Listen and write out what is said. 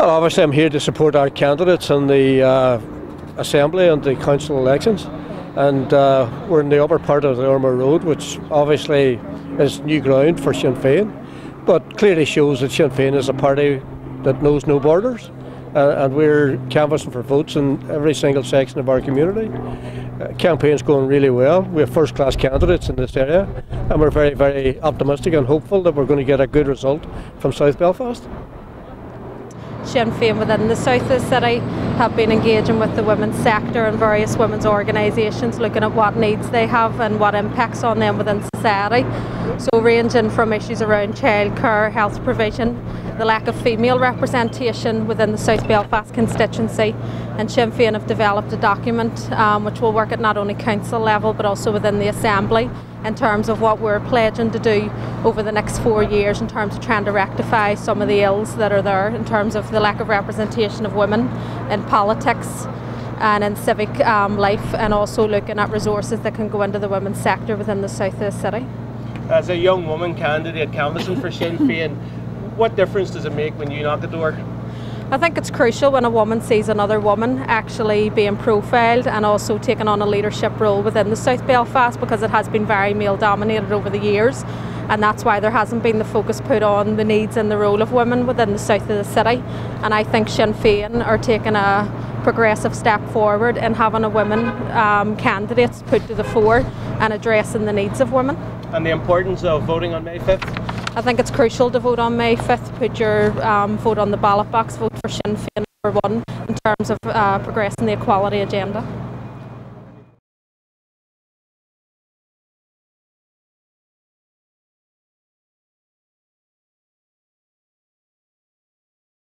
Well, obviously I'm here to support our candidates in the Assembly and the Council elections, and we're in the upper part of the Ormeau Road, which obviously is new ground for Sinn Féin, but clearly shows that Sinn Féin is a party that knows no borders, and we're canvassing for votes in every single section of our community. Campaign's going really well. We have first-class candidates in this area, and we're very, very optimistic and hopeful that we're going to get a good result from South Belfast. Sinn Féin within the south of the city have been engaging with the women's sector and various women's organisations, looking at what needs they have and what impacts on them within society. So ranging from issues around childcare, health provision, the lack of female representation within the South Belfast constituency, and Sinn Féin have developed a document which will work at not only council level but also within the Assembly in terms of what we're pledging to do over the next 4 years in terms of trying to rectify some of the ills that are there in terms of the lack of representation of women in politics and in civic life, and also looking at resources that can go into the women's sector within the south of the city. As a young woman candidate canvassing for Sinn Féin, what difference does it make when you knock the door? I think it's crucial when a woman sees another woman actually being profiled and also taking on a leadership role within the South Belfast, because it has been very male dominated over the years, and that's why there hasn't been the focus put on the needs and the role of women within the south of the city. And I think Sinn Féin are taking a progressive step forward in having a women candidates put to the fore and addressing the needs of women. And the importance of voting on May 5th? I think it's crucial to vote on May 5th, put your vote on the ballot box, vote for Sinn Féin #1 in terms of progressing the equality agenda.